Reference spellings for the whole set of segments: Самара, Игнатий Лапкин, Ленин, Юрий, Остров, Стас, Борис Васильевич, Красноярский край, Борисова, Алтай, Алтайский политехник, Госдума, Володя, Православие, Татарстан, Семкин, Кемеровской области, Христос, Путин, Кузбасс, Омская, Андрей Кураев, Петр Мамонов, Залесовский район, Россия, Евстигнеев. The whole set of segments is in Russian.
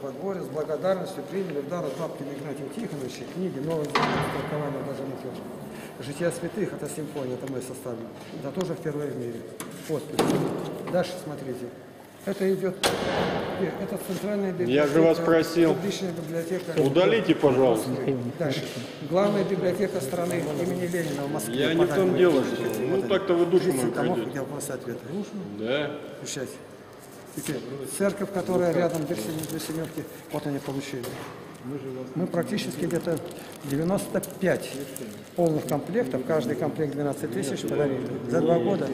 Подворье с благодарностью приняли в дар от Лапкина Игнатия Тихоновича книги «Новое толкование божественных жития святых». Это симфония, это мы составили. Да, тоже впервые в мире. Подпись. Дальше смотрите. Это идет... Это центральная библиотека. Я же вас просил. Библиотека. Удалите, пожалуйста. Дальше. Главная библиотека страны имени Ленина в Москве. Я не в том дело. Ну так-то вы душу мою придете. Да. Сейчас. Теперь, церковь, которая рядом до Семёвки, вот они получили. Мы практически где-то 95 полных комплектов, каждый комплект 12 тысяч подарили. За 2 года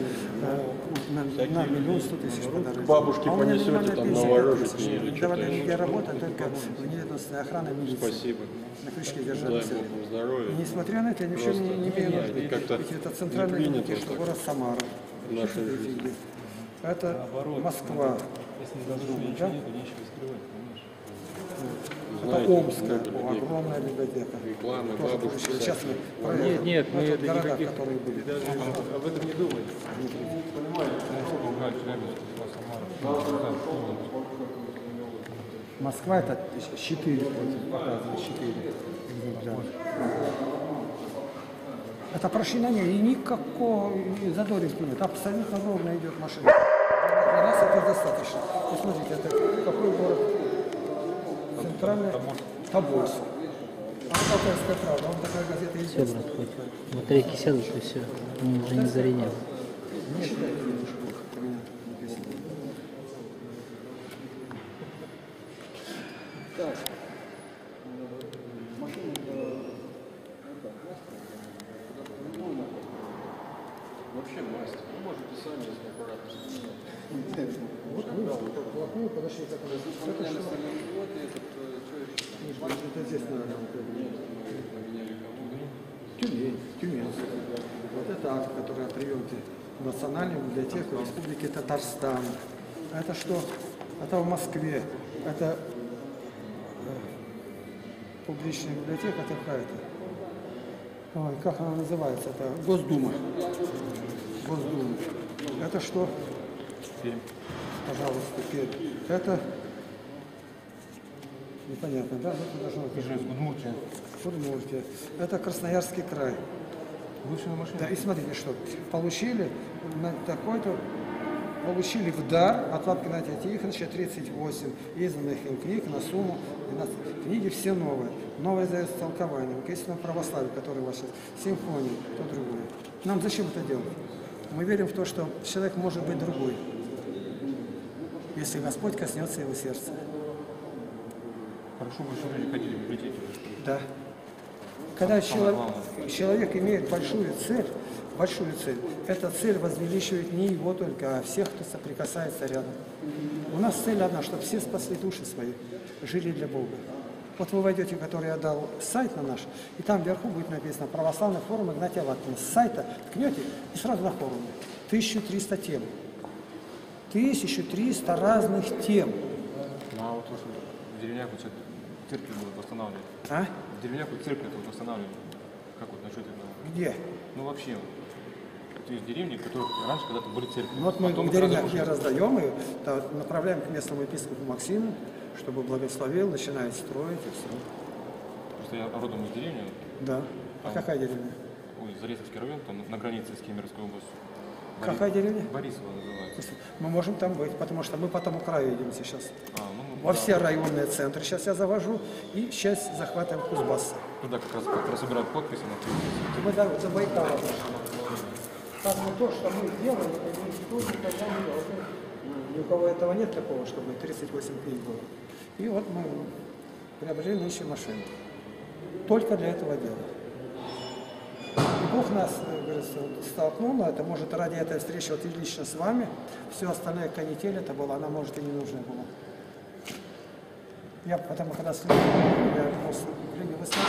на 1 100 000 подарили. Бабушки понесете там новорожек или что-то еще. Я работаю только в неведомственной охране милиции. Спасибо. На крючке держали все. Несмотря на это, я ничего не имею нужды. Это центральный город Самара. Это наоборот, Москва. Если не ничего, да? Нету, нечего скрывать, знаете, это Омская, огромная библиотека. Реклама, бабушка. Сейчас мы проверим. Нет, мы это города, никаких... которые были. Даже об этом не думали. Москва это 4. Это прошли на ней, и никакого задоринки нет. Абсолютно ровно идет машина. Для нас это достаточно. Посмотрите, это какой город? Центральный Тобольск. А Алтайская правда, он такая газета единственная. Все, брат, хоть батарейки сядут, и все. Мы уже не зарядим. Нет, так. Вообще мастер. Вы можете сами если аккуратно. Вот плохую подошли, как она здесь. Это здесь надо. Тюмень. Тюмень. Вот это акт, который о приемке в Национальную библиотеку Республики Татарстан. Это что? Это в Москве. Это публичная библиотека какая-то. Ой, как она называется? Это Госдума. Госдума. Это что? Пермь. Пожалуйста, Пермь. Это непонятно, да? Удмуртия. Удмуртия. Это Красноярский край. Лучшая машина. Да, и смотрите, что получили такой-то. Получили в дар от Лапкина Игнатия Тихоновича 38 изданных им книг на сумму 12. Книги все новые. Новое завет с толкованием, естественно, православие, которое у вас сейчас, симфония, то другое. Нам зачем это делать? Мы верим в то, что человек может быть другой, если Господь коснется его сердца. Хорошо, вы все люди ходили в библиотеку. Да. Когда человек имеет большую цель, эта цель возвеличивает не его только, а всех, кто соприкасается рядом. У нас цель одна, чтобы все спасли души свои, жили для Бога. Вот вы войдете, который я дал сайт на наш, и там вверху будет написано «Православный форум Игнатия Лапкина». С сайта ткнете и сразу на форуме. 1300 тем. 1300 разных тем. А вот тоже в деревнях вот церкви будут восстанавливать. А? В деревнях вот церкви будут восстанавливать. Как вот насчет этого? Где? Ну вообще, вот есть деревни, которые раньше когда-то были церкви. Ну, вот мы в деревнях не раздаем ее, направляем к местному епископу Максиму, чтобы благословил, начинает строить и все. Просто я родом из деревни. Да. А какая деревня? Ой, Залесовский район, там на границе с Кемеровской областью. Какая деревня? Борисова называется. Мы можем там быть, потому что мы по тому краю идем сейчас. Во все районные центры сейчас я завожу и часть захватываем Кузбасса. Туда как раз собирают подписи. Мы за Байкал. Там то, что мы делаем, это никогда не делаем. Ни у кого этого нет такого, чтобы 38 книг было. И вот мы приобрели нынче машину. Только для этого дела. И Бог нас, говорится, столкнул на это. Может, ради этой встречи, вот и лично с вами, все остальное канитель это было, она, может, и не нужна была. Я потому, когда слышал, я просто время высказывал.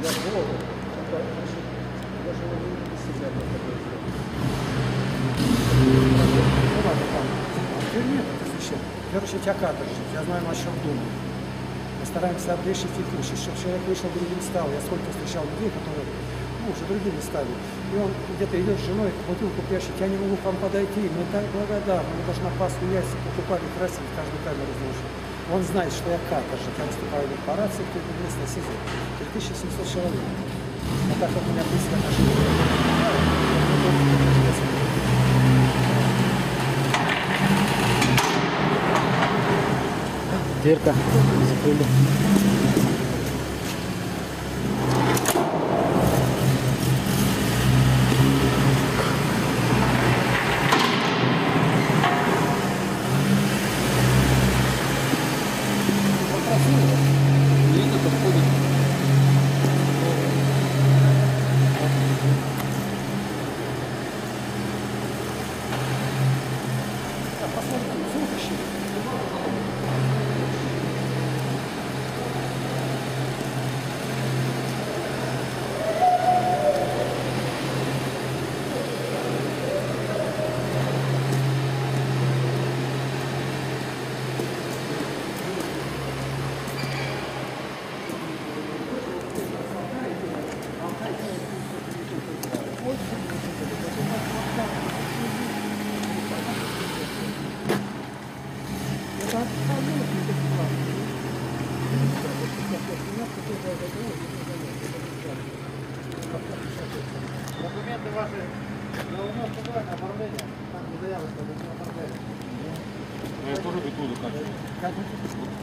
Для Бога, даже Короче, тебя кадры, я знаю, о чем думаю. Мы стараемся облегчить их, чтобы человек вышел другим стал. Я сколько встречал людей, которые уже другими стали. И он где-то идет с женой, бутылку пьящит, я не могу к вам подойти. Мы так благодарны, мы даже на Пасху яйца покупали, красили, каждую камеру нужен. Он знает, что я каторжник, я выступаю в корпорации, в какой-то местной СИЗО. 3700 человек. А так как у меня близкое отношение, дверка закрыли.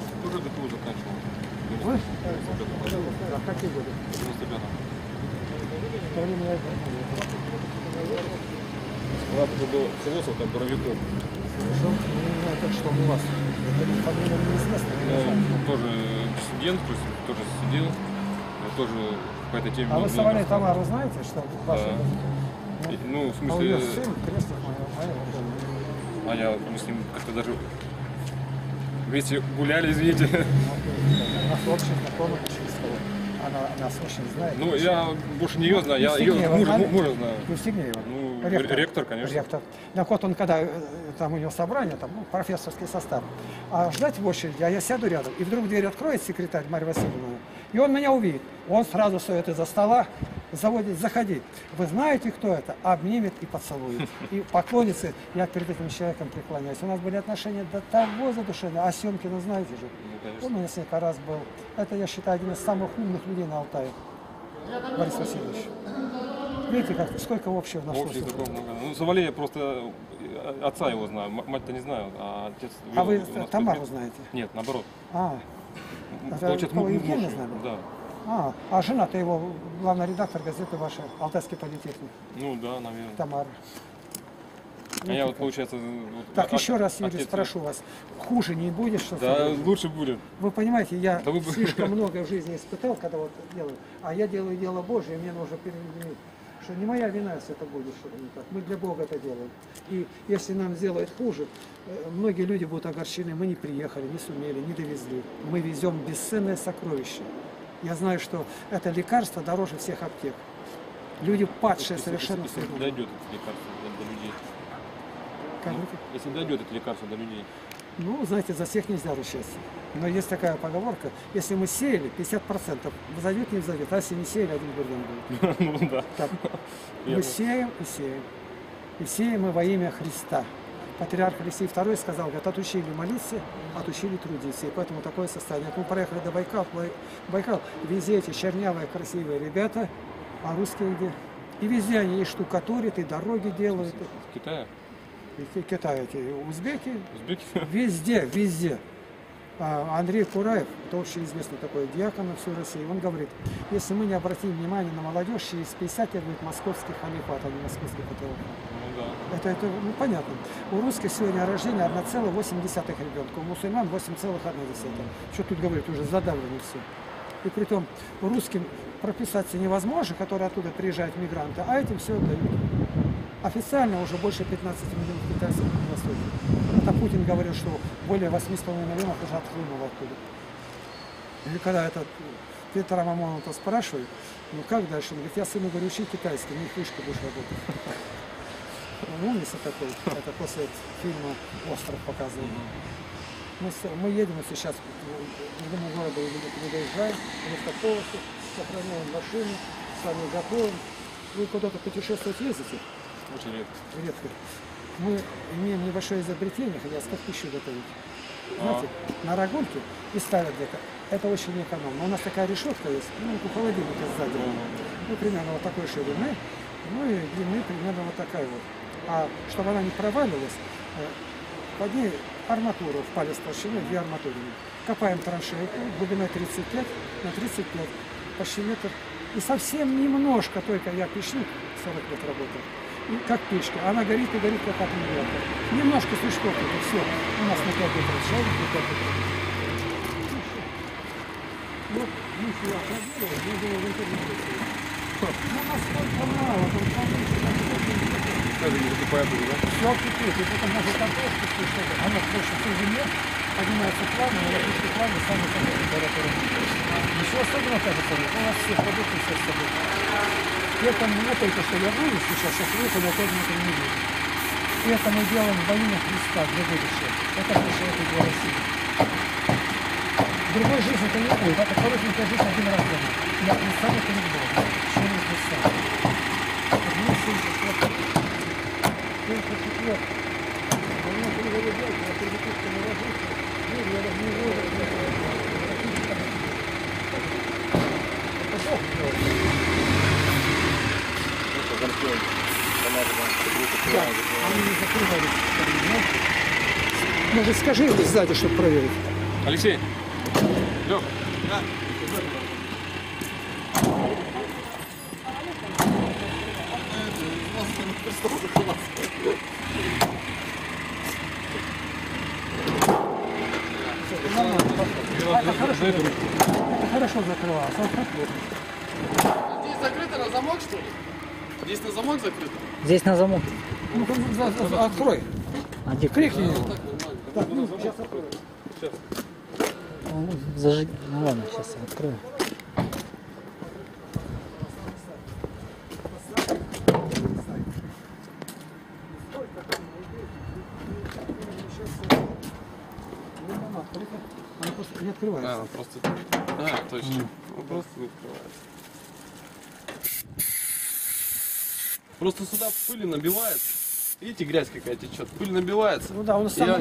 Там дровяком. Слышал? Ну, это что у вас? Это не фамилия неизвестна? Ну, тоже студент, то есть, тоже сидел, тоже по этой теме... А вы Савалий Тамару знаете, что ваши... Да. Ну, в смысле... А у сын, крестник мой, я, мы с ним как-то даже вместе гуляли, извините. Нас общих знакомых через стол. Она нас очень знает. Ну, я больше не ее знаю, я ее мужа знаю. Ну, Евстигнеева его. Ректор, конечно. Ректор. Так вот он, когда там у него собрание, там ну, профессорский состав, а ждать в очереди, а я сяду рядом, и вдруг дверь откроет секретарь Марья Васильевна, и он меня увидит. Он сразу встает из-за стола, заводит, заходи. Вы знаете, кто это? Обнимет и поцелует. И поклонится. Я перед этим человеком преклоняюсь. У нас были отношения до того задушения. А Семкина, знаете же, ну, он у меня несколько раз был. Это, я считаю, один из самых умных людей на Алтае. Борис Васильевич. Видите, как, сколько общего нашлось? Ну, Савалея просто отца его знаю, мать-то не знаю, а отец... А вы Тамару знаете? Нет, наоборот. А, получается, мы Евгения знали? Да. А жена-то его, главный редактор газеты вашей, «Алтайский политехник». Ну да, наверное. Тамара. А я вот, получается... Так, еще раз, Юрий, спрошу вас, хуже не будет? Да, лучше будет. Вы понимаете, я слишком много в жизни испытал, когда вот делаю, а я делаю дело Божие, и мне нужно переменить. Что не моя вина, если это будет что-то не так. Мы для Бога это делаем. И если нам сделают хуже, многие люди будут огорчены. Мы не приехали, не сумели, не довезли. Мы везем бесценное сокровище. Я знаю, что это лекарство дороже всех аптек. Люди падшие совершенно... Если дойдет это лекарство до людей. Если дойдет это лекарство до людей. Ну, знаете, за всех нельзя ручаться. Но есть такая поговорка, если мы сеяли, 50% взойдет, не взойдет, а если не сеяли, один бурден будет. Ну да. Так. Мы сеем и сеем. И сеем мы во имя Христа. Патриарх Алексей II сказал, говорит, отучили молиться, отучили трудиться. И поэтому такое состояние. Мы проехали до Байкал, везде эти чернявые, красивые ребята, а русские где? И везде они и штукатурят, и дороги делают. В Китае? Китай, эти узбеки, везде. Андрей Кураев, это общеизвестный такой диакон на всю Россию, он говорит, если мы не обратим внимание на молодежь, через 50 лет будет московский халифат, а не московский патриархат. Ну, да. Это ну, понятно. У русских сегодня рождение 1,8 ребенка, у мусульман 8,1. Что тут говорит, уже задавлено все. И при том русским прописаться невозможно, которые оттуда приезжают мигранты, а этим все дают. Официально уже больше 15 миллионов китайцев на Востоке. Это Путин говорил, что более 8,5 миллионов уже отхлынуло оттуда. И когда этот Петра Мамонова спрашивает, Ну как дальше? Он говорит, я сыну говорю, учи китайский, не фишка будешь работать. Ну, умница такой, это после фильма «Остров» показывали. Мы едем сейчас, в другому городу не доезжаем, автополосы, сохраняем машину, сами готовим. Вы куда-то путешествовать ездите? Очень редко. Редко. Мы имеем небольшое изобретение, хотя как пищу готовить. Знаете, на рагульке и ставят где-то. Это очень неэкономно. У нас такая решетка есть, ну, у холодильника сзади. Ну, примерно вот такой ширины, ну и длины примерно вот такая вот. А чтобы она не провалилась, под ней арматура в палец толщины, две арматуры. Копаем траншейку глубиной 35 на 35, почти метр. И совсем немножко, только я печник 40 лет работал, и как печка. Она горит и горит, как аккумулятор. Немножко слишком, и все. У нас на 5 метров шагов, на 5 метров. Вот, мы сюда проделали, мы делали в интернете. Ну, насколько мало, там, все кипит, и потом можно картошку, что-то. Она больше в тюрьме, поднимается плавно, и обычно плавно, самый такой температура. Еще особенно, кажется, у нас все продукты все с собой. Летом не только что я вырос, сейчас летом я тоже не вижу. И это мы делаем во имя Христа для будущего. Это хорошо, это для России. Другой жизни это не будет, это коротенькая жизнь один раз дома. Я Христа это не было. Что не Христа? Одни сыщи, четвертый. У меня три голубя, я перепутка не ложусь. Я даже не ложусь. Может, скажи сзади, чтобы проверить. Алексей. Лёг. Да. Это хорошо закрывалось. Здесь закрыто на замок, что ли? Здесь на замок закрыто? Здесь на замок. Ну, открой. А где крикни? Так, ну, сейчас открою. Сейчас. Зажиг... Ну ладно, сейчас я открою. Она просто не открывается. А, просто... а точно. Она просто не открывается. Просто сюда пыли набивается. Видите, грязь какая течет. Пыль набивается. Ну да, он сам...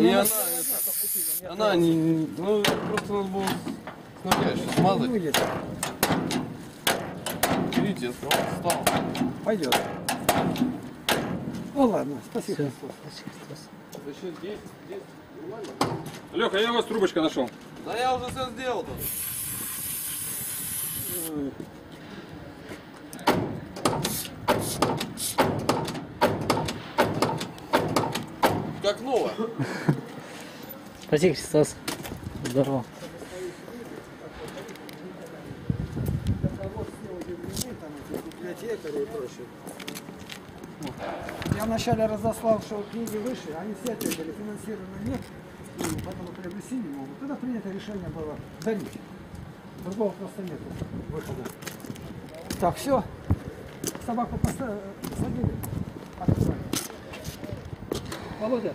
Она не... Ну, просто у нас было снабжающее смазать. Видите, он встал. Пойдет. Ну ладно, спасибо. Все, здесь, нормально. Леха, я у вас трубочка нашел. Да я уже все сделал тут. Как новое. Спасибо, Стас. Здорово. Я вначале разослал, что книги выше, они все опять были финансированы нет, и потом приобрести не могут. Тогда принято решение было дарить. Другого просто нет выхода. Так, все. Собаку посадили. Отпускали. Володя.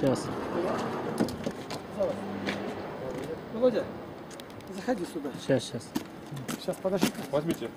Сейчас. Володя, заходи сюда. Сейчас, подожди. Возьмите.